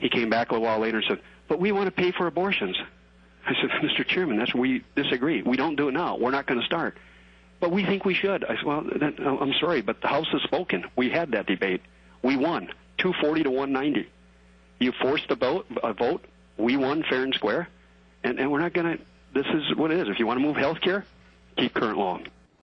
He came back a little while later and said, but we want to pay for abortions. I said, Mr. Chairman, that's where we disagree. We don't do it now. We're not going to start. But we think we should. I said, well, I'm sorry, but the House has spoken. We had that debate. We won, 240 to 190. You forced a vote. We won fair and square. And we're not going to. This is what it is. If you want to move health care, keep current law.